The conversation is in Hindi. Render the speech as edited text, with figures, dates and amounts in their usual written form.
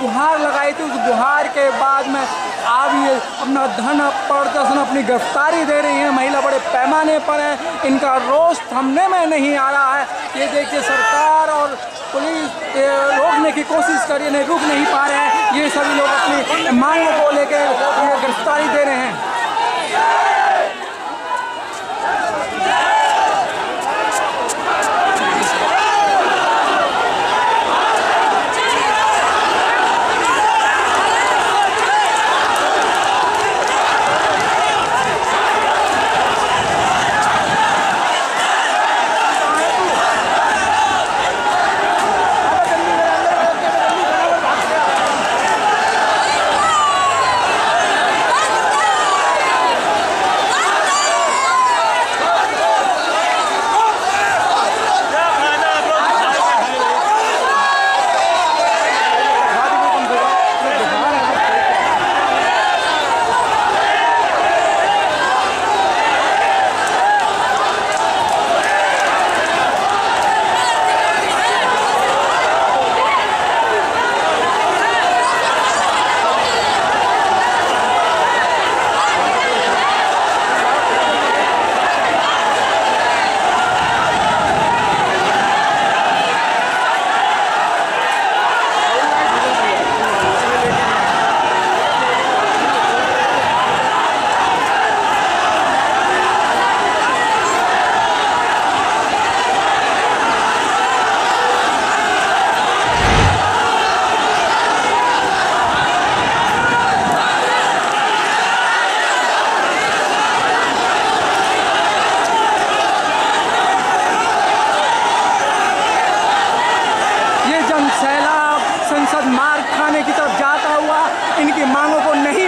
गुहार लगाई थी, उस गुहार के बाद में आप ये अपना धन प्रदर्शन अपनी गिरफ्तारी दे रही हैं। महिला बड़े पैमाने पर हैं, इनका रोष थमने में नहीं आ रहा है। ये देखिए सरकार और पुलिस रोकने की कोशिश कर रही है, नहीं रुक नहीं पा रहे हैं। ये सभी लोग अपनी मांगों को लेकर गिरफ्तारी दे रहे हैं। सैलाब संसद मार्ग थाने की तरफ जाता हुआ इनकी मांगों को नहीं